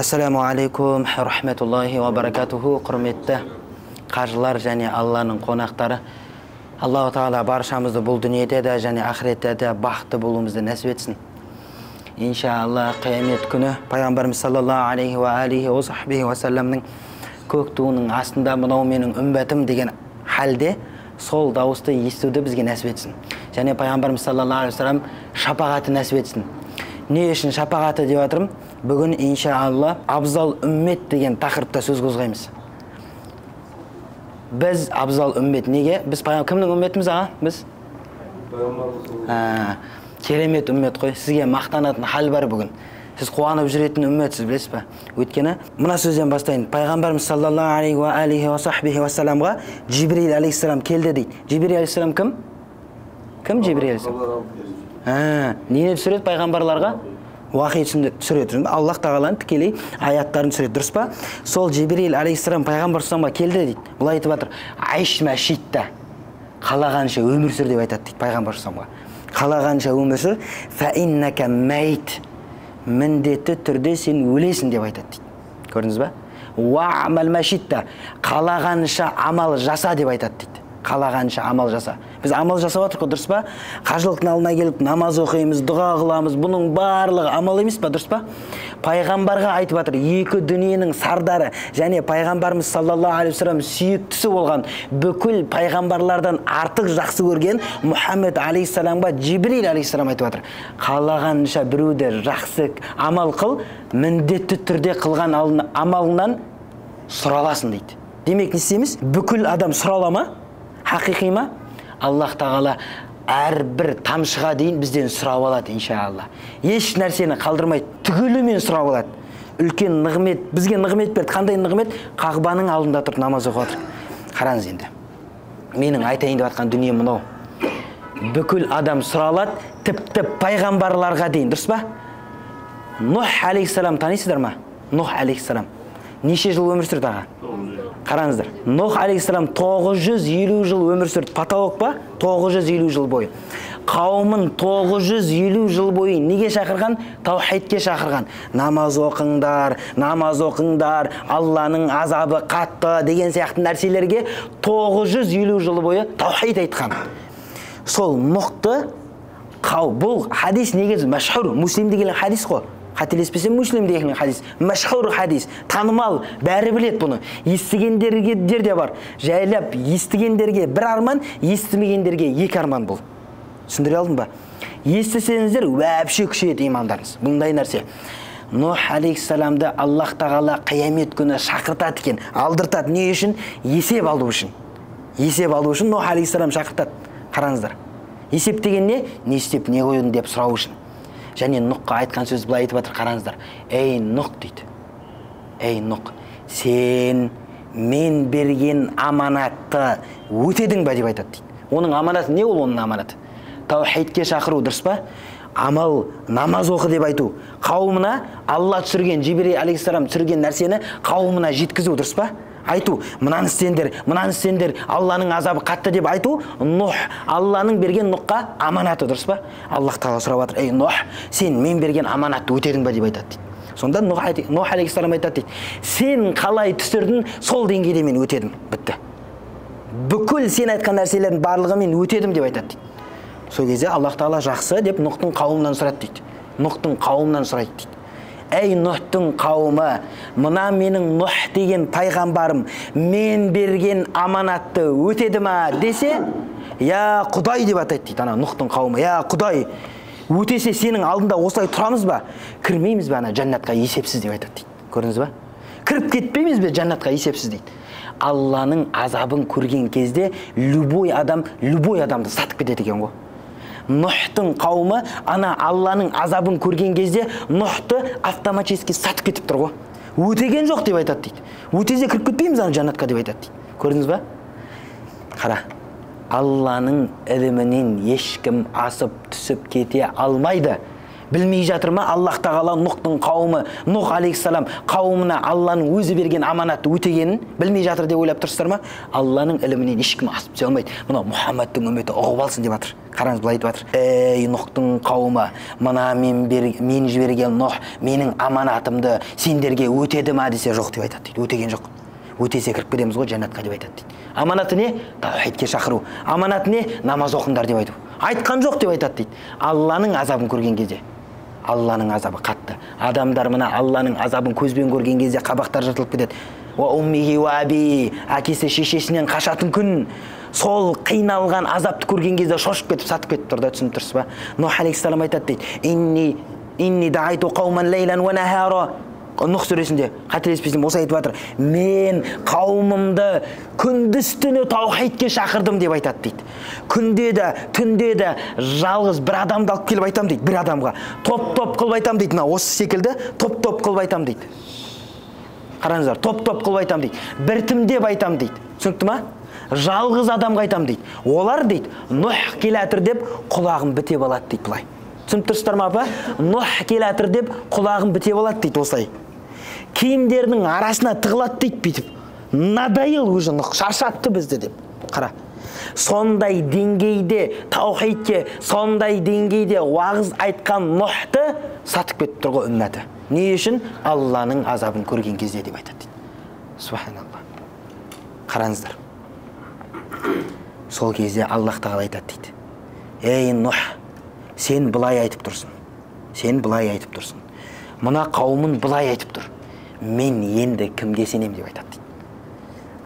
Ассаламу алейкум рахматуллахи ва баракатуху, құрметті қажылар және Алланың қонақтары. Аллаху Таала баршамызды бұл дүниеде де және ақыретте де бақытты болуымызды нәсіп етсін. Иншалла қиямет күні пайғамбарымыз саллаллаху алейхи ва алихи ва сахбихи ва саламның көк туының астында мынау менің үмбәтім деген халде сол дауысты естуді бізге нәсіп етсін. Және пайғамбарымыз саллаллаху алейхи ва салам шапағаты нәсіп етсін. Не үшін шапағаты деп жатырмын? Бүгін иншалла абзал үммет деген тақырыпта сөз қозғаймыз. Біз абзал үммет неге? Біз кімнің үмметіміз аға? Біз? Керемет үммет қой. Сізге мақтанатын хал бар бүгін. Сіз қуанып жүретін үмметсіз, білесіз бе? Өйткені мына сөзден бастайын. Пайғамбарымыз саллаллаху алейхи ва алихи ва сахбихи ва саламға Жибрил алейхиссалам келді дейді. Жибрил алейхиссалам кім? Кім Жибрил алейхиссалам? Нені түсіреді пайғамбарларға? Уахи түсіреді. Аллах тағаланың тікелей аяттарын түсіреді. Дұрыс па? Сол Жибрил алейхиссалам пайғамбар саламға келді дейді. Бұлай айтып жатыр. Айш мәшитта. Қалағанша өмір сүр деп айтады дейді пайғамбар саламға. Қалағанша өмір сүр. Фаиннака мәйт. Міндетті түрде сен өлесің деп айтады дейді. Көрдіңіз ба? Уаамал мәшитта. Қалағанша амал жаса деп айтады дейді. Қалағанша амал жаса. Біз амал жасап отырқ, дұрыс па? Қажылықтың алдына келіп, намаз оқимыз, дұға қыламыз. Бұның барлығы амал емес па, дұрыс па? Пайғамбарға айтып жатыр, екі дүниенің сардары және пайғамбарымыз саллаллаху алейхи вассалам сүйіктісі болған, бүкіл пайғамбарлардан артық жақсы көрген Мұхаммед алейхиссаламға Жибрил алейхиссалам айтып жатыр. Қалағанша біреуді жақсы амал қыл, міндетті түрде қылған амалынан сұраласын дейді. Демек, не істейміз? Бүкіл адам сұралама, хақиқи ма? Аллах тағала әрбір тамшыға дейін бізден сұрап алады, иншалла. Еш нәрсені қалдырмай түгілімен сұрап алады. Үлкен нығмет, бізге нығмет берді. Қандай нығмет? Қағбаның алдында тұрып намаз оқып отыр. Қараңыз енді. Менің айтайын деп жатқан дүние мынау. Бүкіл адам сұралады, тіпті пайғамбарларға дейін, дұрыс па? Нұх алейхиссалам танисыздар ма? Нұх алейхиссалам неше жыл өмір сүрді аға? Қараңыздар, Нұх алейхиссалам 950 жыл өмір сүрді. Патауық па? 950 жыл бойы. Қауымын 950 жыл бойы неге шақырған? Таухидке шақырған. Намаз оқыңдар, Алланың азабы қатты деген сияқты нәрселерге 950 жыл бойы таухид айтқан. Сол Нұхты қау. Бұл хадис негізі мәшһүр. Муслим деген хадис қой. Қателеспесем Муслим деген хадис, мәшһүр хадис, танымал, бәрі білет бұны. Естігендерге де бар. Жайлап естігендерге бір арман, естімегендерге екі арман бұл. Түсіндіре алдым ба? Естісеңіздер, вообще күшейеді имандарыңыз. Бұндай нәрсе. Нұх алейхиссаламды Аллах тағала қиямет күні шақыртады екен. Алдыртады не үшін? Есеп алу үшін. Есеп алу үшін Нұх алейхиссалам шақыртады. Қараңыздар. Есеп деген не? Не істеп, не қойдың деп сұрау үшін. Және Нұхқа айтқан сөз бұлай айтып жатыр, қараңыздар. Эй Нұх дейді. Эй Нұх, сен мен берген аманатты өтедің ба деп айтады дейді. Оның аманаты не ол? Оның аманаты таухидке шақыру, дұрыс па? Амал, намаз оқы деп айту. Қауымына Алла түсірген, Жибрил алейхиссалам түсірген нәрсені қауымына жеткізу, дұрыс па? Айту, мынаны істеңдер, Алланың азабы қатты деп айту. Нұх, Алланың берген Нұхқа аманаты, дұрыс па? Аллах тағала сұрап жатыр, ей Нұх, сен мен берген аманатты өтердің ба деп айтады дейді. Сонда Нұх алейхиссалам айтады дейді, сен қалай түсірдің, сол деңгейде мен өтедім, бітті. Бүкіл сен айтқан нәрселердің барлығы мен өтедім деп айтады дейді. Сол кезде Аллах тағала жақсы деп Нұхтың қауымынан сұрады дейді. Нұхтың қауымынан сұрайды дейді. Әй Нұхтың қауымы, мына менің Нұх деген пайғамбарым мен берген аманатты өтеді ма десе, я Құдай деп атайды дейді. Ана Нұхтың қауымы, я Құдай, өтесе сенің алдында осылай тұрамыз ба, кірмейміз бе ана жаннатқа есепсіз деп айтады дейді. Көрдіңіз ба? Кіріп кетпейміз бе жаннатқа есепсіз дейді. Алланың азабын көрген кезде любой адам любой адамды сатып кетеді екен ғой. Нұхтың қауымы ана Алланың азабын көрген кезде Нұхты автоматически сатып кетіп тұр ғой. Өтеген жоқ деп айтады дейді. Өтезе кіріп кетпейміз ана жаннатқа деп айтады дейді. Көрдіңіз ба? Қара, Алланың ілімінен ешкім асып түсіп кете алмайды. білмей жатыр ма? Аллах тағала Нұхтың қауымы, Нұх алейхиссалам қауымына Алланың өзі берген аманатты өтегенін білмей жатыр деп ойлап тұрсыздар ма? Алланың ілімінен ешкім асып түсе алмайды. Мына Мұхаммадтың үмметі ұғып алсын деп жатыр. Қараңыз былай айтып жатыр. Ей Нұхтың қауымы, мына мен жіберген Нұх менің аманатымды сендерге өтеді ма десе жоқ деп айтады дейді. Өтеген жоқ. Өтесе кіріп кетеміз ғой жаннатқа деп айтады дейді. Аманаты не? Тәухидке шақыру. Аманаты не? Намаз оқыңдар деп айту. Айтқан жоқ деп айтады дейді. Алланың азабын көрген кезде. Алланың азабы қатты. Адамдар мына Алланың азабын көзбен көрген кезде қабақтар жыртылып кетеді. Уа уммихи уа аби, әкесі шешесінен қашатын күн. Сол қиналған азапты көрген кезде шошып кетіп сатып кетіп тұр да, түсініп тұрсыз ба? Нұх алейхиссалам айтады дейді. Инни даайту қауман лейлан уа нахара. Нұх сүресінде қателеспесем осы айтып жатыр. Мен қауымымды күндіз-түні таухидке шақырдым деп айтады дейді. Күнде де, түнде де жалғыз бір адамды алып келіп айтам дейді, бір адамға. Топ-топ қылып айтам дейді. Мына осы секілді топ-топ қылып айтам дейді. Қараңыздар, топ-топ қылып айтам дейді. Біртімдеп айтам дейді. Түсінікті ма? Жалғыз адамға айтам дейді. Олар дейді, Нұх келатыр деп құлағын бітеп алады дейді былай. Түсініп тұрсыздар ма апа? Нұх келатыр деп құлағын бітеп алады дейді осылай. Киімдерінің арасына тығылады дейді бүйтіп. Надоел уже Нұх, шаршатты бізді деп. Қара. Сондай деңгейде таухидке, сондай деңгейде уағыз айтқан Нұхты сатып кетіп тұр ғой үмметі. Не үшін? Алланың азабын көрген кезде деп айтады дейді. Субханалла. Қараңыздар. Сол кезде Аллах тағала айтады дейді. Ей Нұх, сен былай айтып тұрсың. Сен былай айтып тұрсың. Мына қауымын былай айтып тұр. Мен енді кімге сенем деп айтады дейді.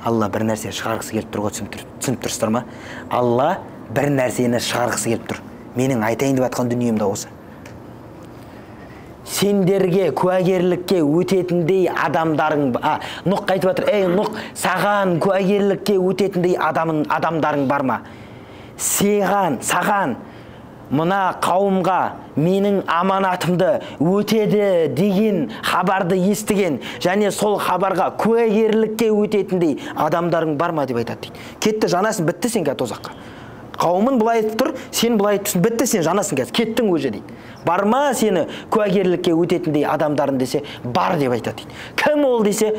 Алла бір нәрсе шығарғысы келіп тұр ғой, түсініп тұрсыздар ма? Алла бір нәрсені шығарғысы келіп тұр. Менің айтайын деп атқан дүнием да осы. Сендерге куәгерлікке өтетіндей адамдарың, Нұх айтып жатыр, ей Нұх, саған куәгерлікке өтетіндей адамдарың бар ма? Саған мына қауымға менің аманатымды өтеді деген хабарды естіген және сол хабарға куәгерлікке өтетіндей адамдарың бар ма деп айтады дейді. Кетті жанасын, бітті сен кәт озаққа. Қауымын былай айтып тұр, сен былай айтып тұрсың, бітті сен жанасын кәт, кеттің өзі дейді. Бар ма сені куәгерлікке өтетіндей адамдарын десе, бар деп айтады дейді. Кім ол десе,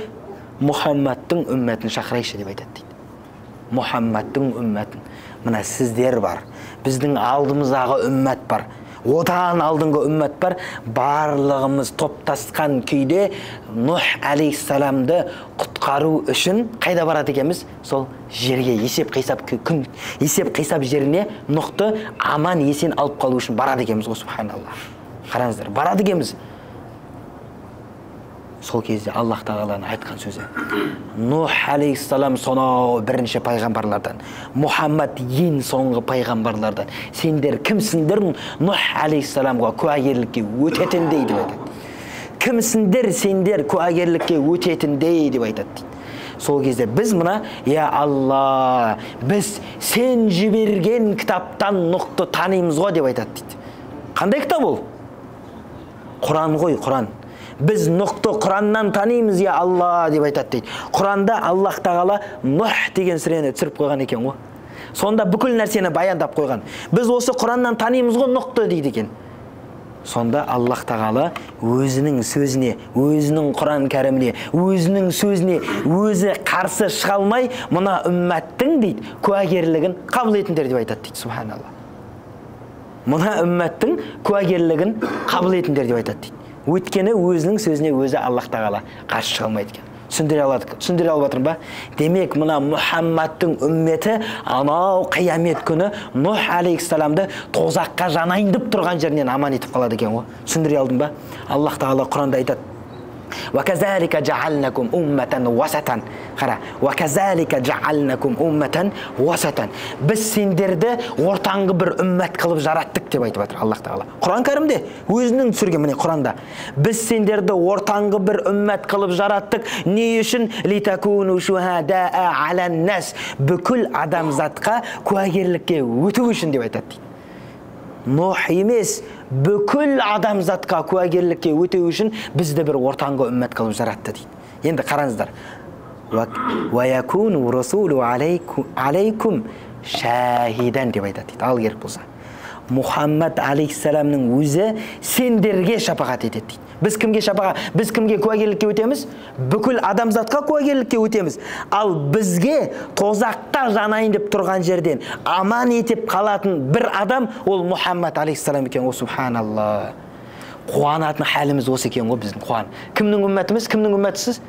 Мұхаммадтың үмметін шақырайшы деп айтады дейді. Мұхаммадтың үмметін. Мына сіздер бар, біздің алдымыздағы үммет бар, одан алдыңғы үммет бар, барлығымыз топтасқан күйде Нұх алейхиссаламды құтқару үшін қайда барады екенбіз? Сол жерге, есеп-қисап жеріне Нұхты аман есен алып қалу үшін барады екенбіз ғой, субханалла. Қараңыздар, барады екенбіз. Сол кезде Аллах тағаланың айтқан сөзі. Нұх алейхиссалам сонау бірінші пайғамбарлардан, Мұхаммад ең соңғы пайғамбарлардан. Сендер кімсіңдер Нұх алейхиссаламға куәгерлікке өтетіндей деп айтады. Кімсіңдер сендер куәгерлікке өтетіндей деп айтады. Сол кезде біз мына, я Алла, біз сен жіберген кітаптан Нұхты танимыз ғой деп айтады дейді. Қандай кітап ол? Құран ғой, Құран. Біз Нұхты Құраннан танимыз, я Алла, деп айтады дейді. Құранда Аллах тағала Нұх деген сүрені түсіріп қойған екен ғой. Сонда бүкіл нәрсені баяндап қойған. Біз осы Құраннан танимыз ғой Нұхты дейді екен. Сонда Аллах тағала өзінің сөзіне, өзінің Құран кәріміне, өзінің сөзіне өзі қарсы шыға алмай, мына үмметтің дейді куәгерлігін қабыл етіңдер деп айтады дейді. Субханалла. Мына үмметтің куәгерлігін қабыл етіңдер деп айтады дейді. Өйткені өзінің сөзіне өзі Аллах тағала қарсы шыға алмайды екен. Түсіндіре алып жатырмын ба? Демек, мына Мұхаммадтың үмметі анау қиямет күні Нұх алейхиссаламды тозаққа жанайындап тұрған жерінен аман етіп қалады екен ғой. Түсіндіре алдым ба? Аллах тағала Құранда айтады. وَكَذَلِكَ جَعَلْنَكُمْ أُمَّةً وَسَطًا. Қара, وَكَذَلِكَ جَعَلْنَكُمْ أُمَّةً وَسَطًا. Біз сендерді ортаңғы бір үммет қылып жараттық деп айтып жатыр Аллах тағала. Құран кәрімде өзінің түсірген, міне Құранда. Біз сендерді ортаңғы бір үммет қылып жараттық. Не үшін? لِتَكُونُوا شُهَدَاءَ عَلَى النَّاسِ. Бүкіл адамзатқа куәгерлікке өту үшін деп айтады. Нұх емес, бүкіл адамзатқа куәгерлікке өте үшін бізді бір ортаңғы үммет қылып жаратты дейді. Енді қараңыздар. وَيَكُونُ رَسُولُ عَلَيْكُمْ شَاهِدًا деп айтады дейді. Ал керек болса. Muhammed aleyhisselam'ın özü senderge şapagat etedi. Biz kimge şapagat, biz kimge kuvagerlikke ötemiz? Bükül adamzatka kuvagerlikke ötemiz. Al bizge tozakta janayın dep turgan jerden aman etip kalatın bir adam ol Muhammed aleyhisselam eken. O subhanallah. Kuanatın halimiz osu eken o bizim kuan. Kimnin ümmetimiz, kimnin ümmetisiz?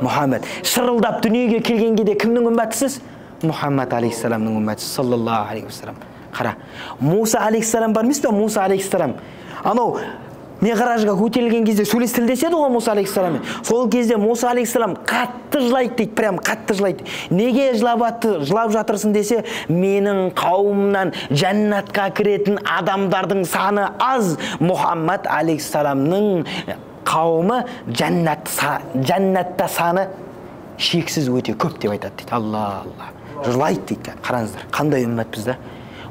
Muhammed. Şırıldap dünyege kelgenge de kimnin ümmetisiz? Muhammed aleyhisselam'ın ümmetisiz sallallahu aleyhi ve sellem. Қара, Муса алейхиссалам бар емес пе? Муса алейхиссалам анау миғражға көтерілген кезде сөйлестілдеседі ғой Муса алейхиссаламмен. Сол кезде Муса алейхиссалам қатты жылайды дейді, прям қатты жылайды. Неге жылап жатырсың десе, менің қауымнан жәннатқа кіретін адамдардың саны аз, Мұхаммад алейхиссаламның қауымы жәннатта саны шексіз өте көп деп айтады дейді. Алла Алла. Жылайды дейді. Қараңыздар, қандай үммет бізде?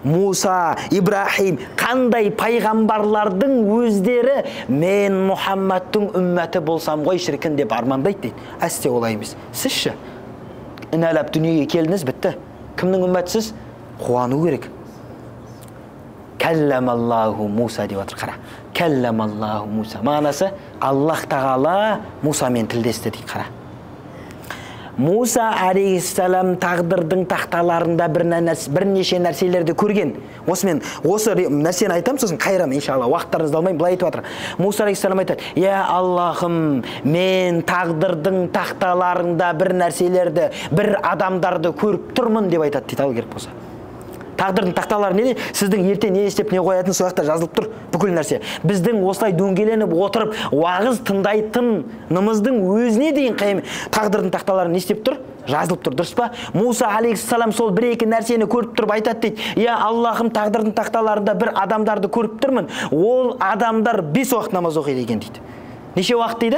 Муса, Ибрахим, қандай пайғамбарлардың өздері мен Мұхаммадтың үмметі болсам ғой шіркін деп армандайды дейді. Әсте олай емес. Сіз ше? Иналап дүниеге келдіңіз, бітті. Кімнің үмметісіз? Қуану керек. Кәлләмаллаху Муса деп отыр, қара. Кәлләмаллаху Муса. Мағанасы Аллах тағала Мусамен тілдесті дейді, қара. Муса алейхиссалам тағдырдың тақталарында бірнеше нәрселерді көрген. Осы нәрсені айтам, сосын қайрам, иншалла, уақыттарыңызды алмайын, былай айтып атыр. Муса алейхиссалам айтады, «Я Аллахым, мен тағдырдың тақталарында бір нәрселерді, бір адамдарды көріп тұрмын» деп айтады, титал керек болса. Тағдырдың тақталары неде? Сіздің ерте не істеп, не қоятын сояқта жазылып тұр бүкіл нәрсе. Біздің осылай дөңгеленіп отырып, уағыз тыңдайтынымыздың өзіне дейін қайым тағдырдың тақталары не істеп тұр? Жазылып тұр, дұрыс па? Муса алейхиссалам сол бір-екі нәрсені көріп тұрып айтады дейді. «Я Аллахым, тағдырдың тақталарында бір адамдарды көріп тұрмын. Ол адамдар 5 уақыт намаз оқиды екен» дейді. Неше уақыт дейді?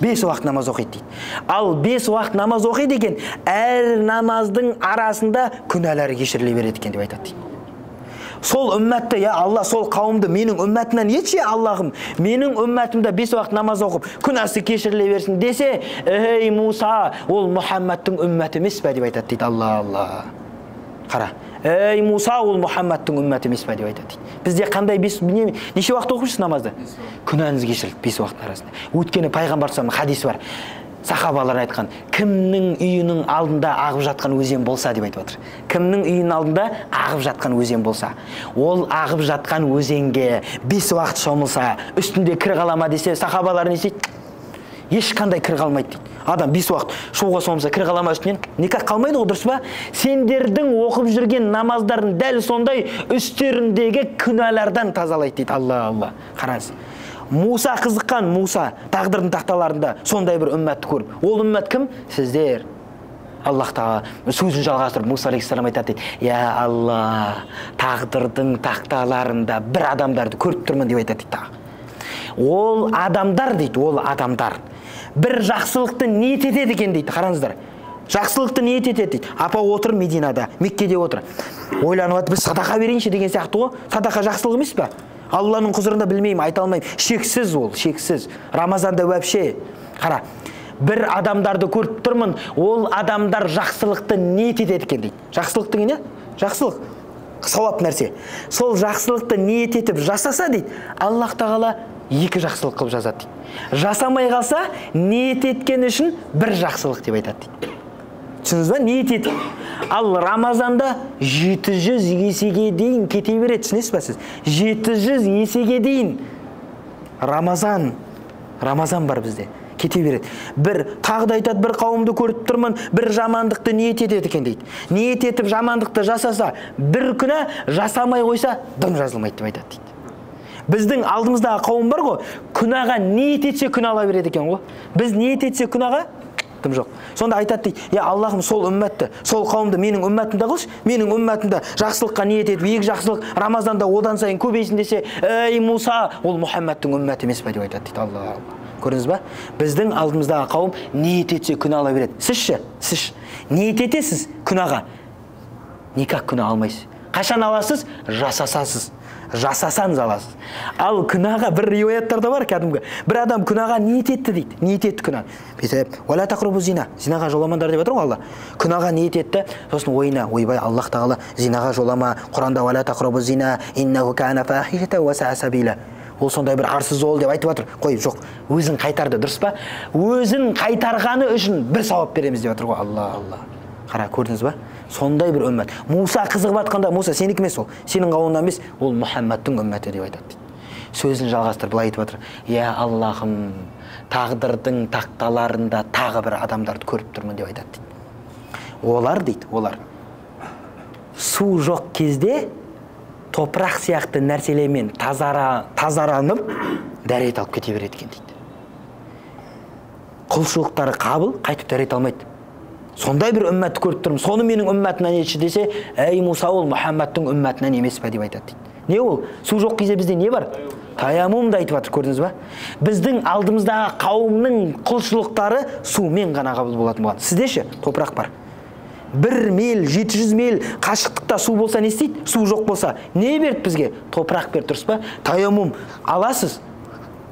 5 уақыт намаз оқиды дейді. Ал 5 уақыт намаз оқиды екен, әр намаздың арасында күнәлары кешіріле береді екен деп айтады. Сол үмметті, я Алла, сол қауымды менің үмметімнен етші, Аллахым, менің үмметімді 5 уақыт намаз оқып, күнәсі кешіріле берсін десе, «Эй, Муса, ол Мұхаммадтың үмметі емес пе?» деп айтады дейді. Алла, Алла. Қара. «Эй, Муса, ол Мұхаммадтың үмметі емес пе?» деп айтады дейді. Бізде қандай неше уақыт оқыпсыз намазды? Күнәңіз кешірілді 5 уақыттың арасында. Өткені пайғамбарымыздың хадисі бар. Сахабалар айтқан, кімнің үйінің алдында ағып жатқан өзен болса деп айтып отыр. Кімнің үйінің алдында ағып жатқан өзен болса, ол ағып жатқан өзенге 5 уақыт шомылса, үстінде кір қалама десе, сахабалар не дейді? Ешқандай кір қалмайды дейді. Адам 5 уақыт шуға шомылса, кір қалама үстінен никак қалмайды ғой, дұрыс па? Сендердің оқып жүрген намаздарын дәл сондай үстеріндегі күнәлардан тазалайды дейді. Алла, Алла. Қараңыз. Муса қызыққан Муса тағдырдың тақталарында сондай бір үмметті көріп. Ол үммет кім? Сіздер. Аллах тағала сөзін жалғастырып Муса алейхиссалам айтады дейді. «Я Алла, тағдырдың тақталарында бір адамдарды көріп тұрмын» деп айтады дейді. Ол адамдар дейді, ол адамдар бір жақсылықты ниет етеді екен дейді. Қараңыздар, жақсылықты ниет етеді дейді. Апа отыр Мединада, Меккеде отыр, ойланып отыр, біз садақа берейінші деген сияқты ғой. Садақа жақсылық емес пе? Алланың құзырында білмеймін, айта алмаймын. Шексіз ол, шексіз. Рамазанда вообще. Қара, бір адамдарды көріп тұрмын, ол адамдар жақсылықты ниет етеді екен дейді. Жақсылықтың не? Жақсылық, сауап нәрсе. Сол жақсылықты ниет етіп жасаса дейді, Аллах тағала екі жақсылық қылып жазады дейді. Жасамай қалса, ниет еткен үшін бір жақсылық деп айтады дейді. Түсініңіз ба? Ниет етіп. Ал Рамазанда 700 есеге дейін кете береді, түсінесіз ба сіз? 700 есеге дейін Рамазан бар бізде. Кете береді. Бір тағды айтады, бір қауымды көріп тұрмын, бір жамандықты ниет етеді екен дейді. Ниет етіп жамандықты жасаса, бір күні жасамай қойса, дым жазылмайды деп айтады дейді. Біздің алдымыздағы қауым бар ғой, күнәға ниет етсе күнә ала береді екен ғой. Біз ниет етсе күнәға дым жоқ. Сонда айтады дейді, «Я Аллахым, сол үмметті, сол қауымды менің үмметімді қылшы, менің үмметімді жақсылыққа ниет етіп, екі жақсылық Рамазанда одан сайын көбейсін» десе, «Эй, Муса, ол Мұхаммадтың үмметі емес пе?» деп айтады дейді. Алла, Алла. Көріңіз ба? Біздің алдымыздағы қауым ниет етсе күнә ала береді. Сіз ше? Сіз ниет етесіз күнәға. Никак күнә алмайсыз. Қашан аласыз? Жасасасыз. жасасан заласыз. Ал күнәға бір риуаяттарда бар кәдімгі. Бір адам күнәға ниет етті дейді. Ниет етті күнә. Бесе, "Уала тақрубу зина". Зинаға жоламаңдар деп отыр Алла. Күнәға ниет етті, сосын ойына, ойбай Аллаһ тағала зинаға жолама. Құранда "Уала тақрубу зина, иннаху кана фахишата ва са'a сабила". Ол сондай бір арсыз ол деп айтып отыр. Қой, жоқ. Өзін қайтарды, дұрыс па? Өзін қайтарғаны үшін бір сауап береміз деп отыр ғой. Алла, Алла. Қара, көрдіңіз ба? Сондай бір өммет. Муса қызығып атқанда, Муса сенікі емес ол. Сенің қауымынан емес, ол Мұхаммадтың өмметі деп айтады. Сөзін жалғастыр, былай айтып отыр. "Я Аллахым, тағдырдың тақталарында тағы бір адамдарды көріп тұрмын" деп айтады. Олар дейді, олар. Су жоқ кезде топырақ сияқты нәрселермен тазаранып, дәрет алып кете береді екен дейді. Құлшылықтары қабыл, қайтып дәрет алмайды. Сондай бір үмметті көріп тұрмын. Соны менің үмметімнен етші десе, әй Муса, ол Мұхаммадтың үмметінен емес пе деп айтады дейді. Не ол? Су жоқ кезде бізде не бар? Таяммумды айтып жатыр, көрдіңіз ба? Біздің алдымыздағы қауымның құлшылықтары сумен ғана қабыл болатын болған. Сізде ше? Топырақ бар. 1 миль, 700 миль қашықтықта су болса не істейді? Су жоқ болса не берді бізге? Топырақ берді, дұрыс па? Таяммум аласыз,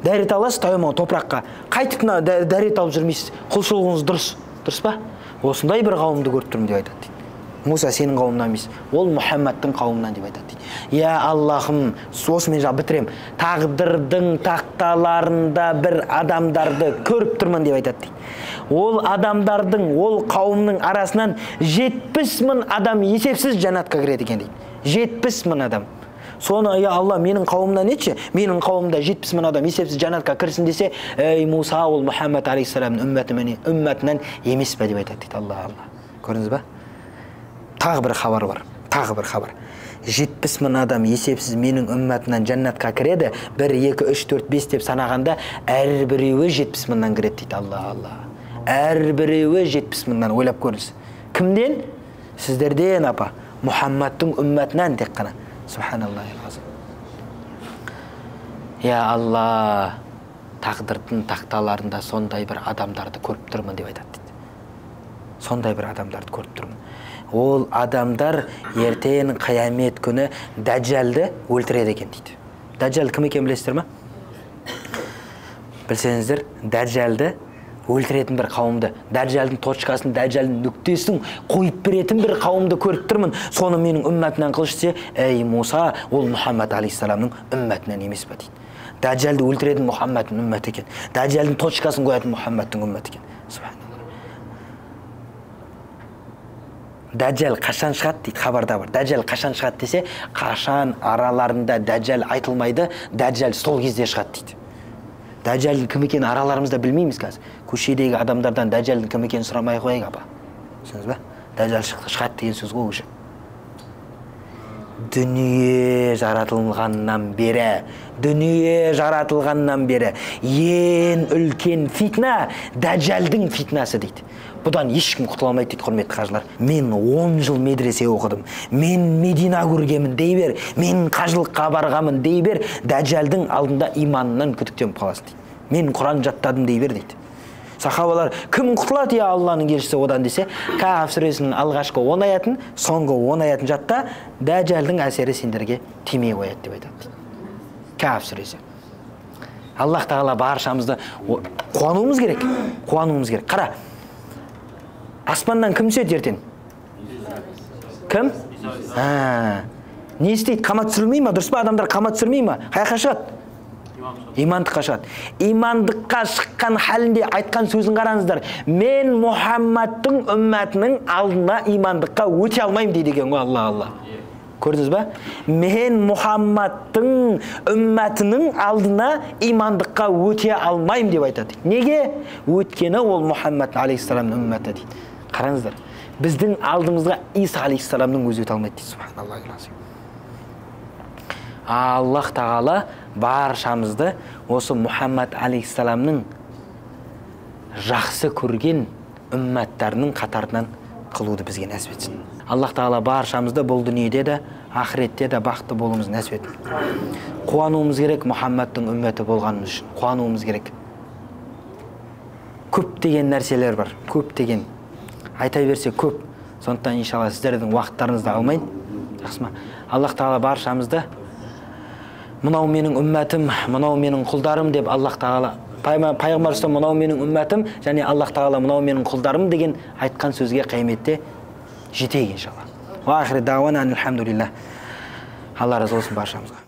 дәрет аласыз, таяммум топыраққа. Қайтып дәрет алып жүрмейсіз. Құлшылығыңыз дұрыс, дұрыс па? Осындай бір қауымды көріп тұрмын деп айтады. Муса сенің қауымынан емес, ол Мұхаммадтың қауымынан деп айтады. "Я Аллахым", осымен жа бітірем. "Тағдырдың тақталарында бір адамдарды көріп тұрмын" деп айтады. Ол адамдардың, ол қауымның арасынан 70 000 адам есепсіз жанатқа кіреді екен дейді. 70 000 адам. Соны, "Я Алла, менің қауымда нетші? Менің қауымда 70 000 адам есепсіз жанатқа кірсін" десе, "Әй Муса, ол Мұхаммад алейхиссаламның үмметінен емес пе" деп айтады дейді. Алла, Алла. Көрдіңіз ба? Тағы бір хабар бар. Тағы бір хабар. 70 000 адам есепсіз менің үмметімнен жаннатқа кіреді. 1, 2, 3, 4, 5 деп санағанда әр біреуі 70 000-нан кіреді дейді. Алла, Алла. Әр біреуі 70 000-нан, ойлап көріңіз. Кімден? Сіздерден, апа. Мұхаммадтың үмметінен тек қана. Субханаллахи алазим. "Я Алла, тағдырдың тақталарында сондай бір адамдарды көріп тұрмын" деп айтады. Сондай бір адамдарды көріп тұрмын. Ол адамдар ертең қиямет күні дәджалды өлтіреді екен дейді. Дәджал кім екен білесіздер ме? Білсеңіздер, дәджалды өлтіретін бір қауымды, дәржалдың точкасын, дәржалдың нүктесін қойып беретін бір қауымды көріп тұрмын. Соны менің үмметімнен қылшысе, "Әй Муса, ол Мұхаммад алейхиссаламның үмметінен емес пе" дейді. Дәржалды өлтіретін Мұхаммадтың үмметі екен. Дәржалдың точкасын қоятын Мұхаммадтың үмметі екен. Субханалла. Дәржал қашан шығады дейді, хабарда бар. Дәржал қашан шығады десе, қашан араларында дәржал айтылмайды, дәржал сол кезде шығады дейді. Дәджалдың кім екенін араларымызда білмейміз қазір. Көшедегі адамдардан дәджалдың кім екенін сұрамай қояйық, апа. Түсініңіз ба? Дәджал шығады деген сөз ғой уже. Дүние жаратылғаннан бері, ең үлкен фитна дәджалдың фитнасы дейді. Бұдан ешкім құтыла алмайды дейді, құрметті қажылар. Мен 10 жыл медресе оқыдым. Мен Медина көргемін дей бер, мен қажылыққа барғамын дей бер, дәджалдың алдында иманынан күдіктеніп қаласың дейді. Мен Құран жаттадым дей бер дейді. Сахабалар кім құтылады, "Я Алланың елшісі", одан десе, Каһф сүресінің алғашқы 10 аятын, соңғы 10 аятын жатта, дәджалдың әсері сендерге тимей қояды деп айтады. Каһф сүресі. Аллаһ тағала баршамызды қуануымыз керек, қуануымыз керек. Қара, аспаннан кім түседі ертең? Кім? Не істейді? Қамат түсірілмей ма? Дұрыс па? Адамдар қамат түсірмей ма? Қаяққа шығады? Имандыққа шығады. Имандыққа шыққан халінде айтқан сөзін қараңыздар. "Мен Мұхаммадтың үмметінің алдына имандыққа өте алмаймын" дейді екен ғой. Алла, Алла. Көрдіңіз ба? "Мен Мұхаммадтың үмметінің алдына имандыққа өте алмаймын" деп айтады. Неге? Өткені ол Мұхаммад алейхиссаламның үмметі дейді. Қараңыздар, біздің алдымызға Иса алейхиссаламның өзі өте алмайды дейді. Субханаллахи алазим. Аллах тағала баршамызды осы Мұхаммад алейхиссаламның жақсы көрген үмметтарының қатарынан қылуды бізге нәсіп етсін. Аллах тағала баршамызды бұл дүниеде де, ақыретте де бақытты болуымыз нәсіп етті. Қуануымыз керек Мұхаммадтың үмметі болғанымыз үшін. Қуануымыз керек. Көп деген нәрселер бар. Көп деген. Айтай берсе көп. Сондықтан иншалла сіздердің уақыттарыңызды алмайын. Жақсы ма? Аллах тағала баршамызды мынау менің үмметім, мынау менің құлдарым деп Аллах Тағала пайғамбар үстем мынау менің үмметім және Аллах Тағала мынау менің құлдарым деген айтқан сөзге қияметте жетейік иншалла. Уахир дауана алхамдулиллах. Алла разы болсын баршамызға.